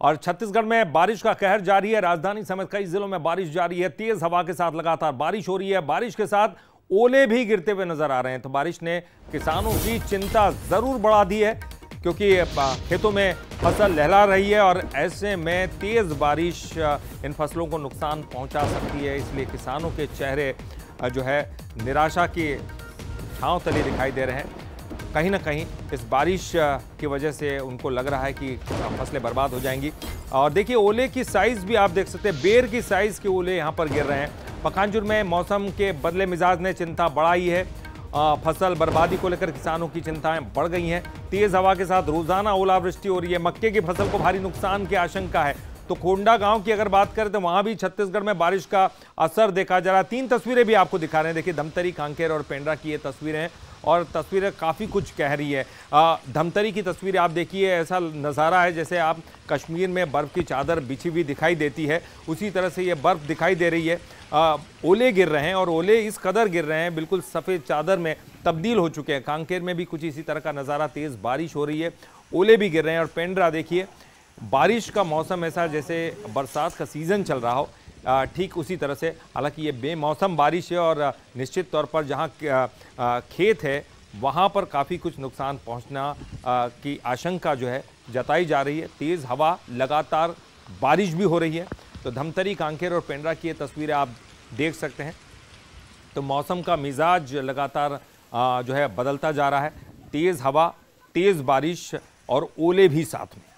और छत्तीसगढ़ में बारिश का कहर जारी है। राजधानी समेत कई जिलों में बारिश जारी है। तेज हवा के साथ लगातार बारिश हो रही है। बारिश के साथ ओले भी गिरते हुए नजर आ रहे हैं। तो बारिश ने किसानों की चिंता जरूर बढ़ा दी है, क्योंकि खेतों में फसल लहरा रही है और ऐसे में तेज बारिश इन फसलों को नुकसान पहुंचा सकती है। इसलिए किसानों के चेहरे जो है निराशा की छांव तले दिखाई दे रहे हैं। कहीं ना कहीं इस बारिश की वजह से उनको लग रहा है कि फसलें बर्बाद हो जाएंगी। और देखिए ओले की साइज़ भी आप देख सकते हैं, बेर की साइज़ के ओले यहाँ पर गिर रहे हैं। पखांजूर में मौसम के बदले मिजाज ने चिंता बढ़ाई है। फसल बर्बादी को लेकर किसानों की चिंताएं बढ़ गई हैं। तेज़ हवा के साथ रोज़ाना ओलावृष्टि हो रही है। मक्के की फसल को भारी नुकसान की आशंका है। तो खोंडा गांव की अगर बात करें तो वहां भी छत्तीसगढ़ में बारिश का असर देखा जा रहा है। तीन तस्वीरें भी आपको दिखा रहे हैं। देखिए धमतरी, कांकेर और पेंड्रा की ये तस्वीरें हैं और तस्वीरें काफ़ी कुछ कह रही है। धमतरी की तस्वीरें आप देखिए, ऐसा नज़ारा है जैसे आप कश्मीर में बर्फ़ की चादर बिछी हुई दिखाई देती है, उसी तरह से ये बर्फ़ दिखाई दे रही है। ओले गिर रहे हैं और ओले इस कदर गिर रहे हैं बिल्कुल सफ़ेद चादर में तब्दील हो चुके हैं। कांकेर में भी कुछ इसी तरह का नज़ारा, तेज़ बारिश हो रही है, ओले भी गिर रहे हैं। और पेंड्रा देखिए, बारिश का मौसम ऐसा जैसे बरसात का सीज़न चल रहा हो, ठीक उसी तरह से। हालांकि ये बेमौसम बारिश है और निश्चित तौर पर जहाँ खेत है वहाँ पर काफ़ी कुछ नुकसान पहुँचना की आशंका जो है जताई जा रही है। तेज़ हवा, लगातार बारिश भी हो रही है। तो धमतरी, कांकेर और पेंड्रा की ये तस्वीरें आप देख सकते हैं। तो मौसम का मिजाज लगातार जो है बदलता जा रहा है। तेज़ हवा, तेज़ बारिश और ओले भी साथ में।